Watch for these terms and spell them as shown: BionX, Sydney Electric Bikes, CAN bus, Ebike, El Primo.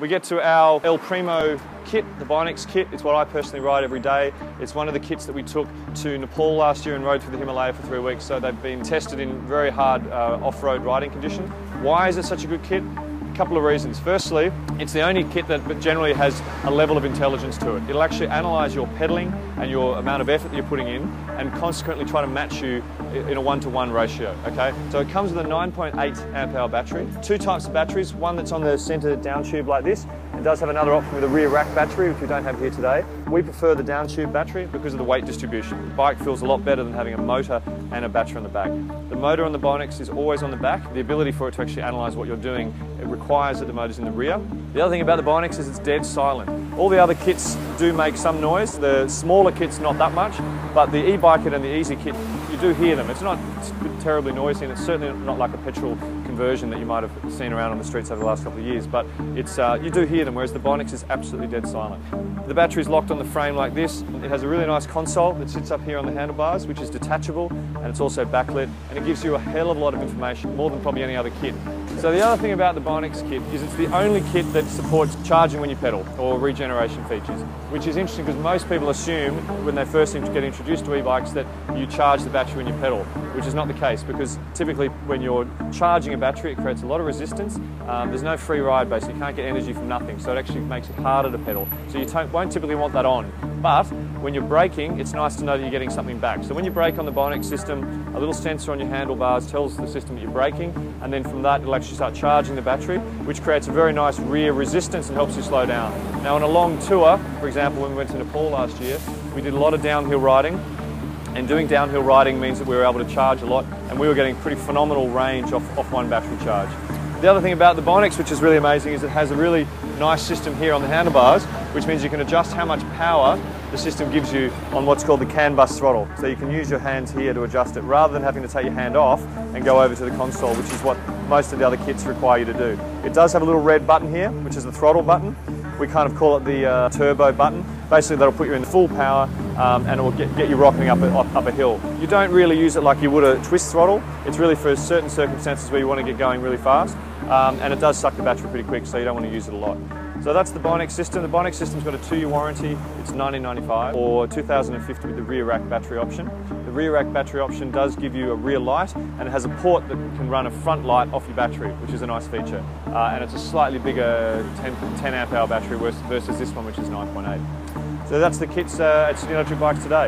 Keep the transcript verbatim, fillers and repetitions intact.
We get to our El Primo kit, the BionX kit. It's what I personally ride every day. It's one of the kits that we took to Nepal last year and rode through the Himalaya for three weeks, so they've been tested in very hard uh, off-road riding condition. Why is it such a good kit? A couple of reasons. Firstly, it's the only kit that generally has a level of intelligence to it. It'll actually analyse your pedalling and your amount of effort that you're putting in and consequently try to match you in a one-to-one ratio, okay? So it comes with a nine point eight amp hour battery. Two types of batteries, one that's on the centre down tube like this. It does have another option with a rear rack battery, which we don't have here today. We prefer the down tube battery because of the weight distribution. The bike feels a lot better than having a motor and a battery on the back. The motor on the BionX is always on the back. The ability for it to actually analyse what you're doing, it requires that the motor's in the rear. The other thing about the BionX is it's dead silent. All the other kits do make some noise. The smaller kit's not that much, but the e-bike kit and the easy kit, you do hear them. It's not terribly noisy, and it's certainly not like a petrol conversion that you might have seen around on the streets over the last couple of years, but it's, uh, you do hear them, whereas the BionX is absolutely dead silent. The battery's locked on the frame like this. It has a really nice console that sits up here on the handlebars, which is detachable, and it's also backlit, and it gives you a hell of a lot of information, more than probably any other kit. So the other thing about the BionX kit is it's the only kit that supports charging when you pedal, or regeneration features, which is interesting because most people assume when they first get introduced to e-bikes that you charge the battery when you pedal, which is not the case, because typically when you're charging a battery, it creates a lot of resistance. Um, there's no free ride, basically. You can't get energy from nothing, so it actually makes it harder to pedal. So you won't typically want that on. But when you're braking, it's nice to know that you're getting something back. So when you brake on the BionX system, a little sensor on your handlebars tells the system that you're braking, and then from that, it'll actually start charging the battery, which creates a very nice rear resistance and helps you slow down. Now, on a long tour, for example, when we went to Nepal last year, we did a lot of downhill riding, and doing downhill riding means that we were able to charge a lot, and we were getting pretty phenomenal range off, off one battery charge. The other thing about the BionX, which is really amazing, is it has a really nice system here on the handlebars, which means you can adjust how much power the system gives you on what's called the CAN bus throttle. So you can use your hands here to adjust it, rather than having to take your hand off and go over to the console, which is what most of the other kits require you to do. It does have a little red button here, which is the throttle button. We kind of call it the uh, turbo button. Basically, that'll put you in full power um, and it will get, get you rocketing up a, up a hill. You don't really use it like you would a twist throttle. It's really for certain circumstances where you want to get going really fast. Um, and it does suck the battery pretty quick, so you don't want to use it a lot. So that's the BionX system. The BionX system's got a two-year warranty. It's nineteen ninety-five dollars or two thousand fifty dollars with the rear rack battery option. The rear rack battery option does give you a rear light, and it has a port that can run a front light off your battery, which is a nice feature. Uh, and it's a slightly bigger ten amp hour battery versus this one, which is nine point eight. So that's the kits uh, at Sydney Electric Bikes today.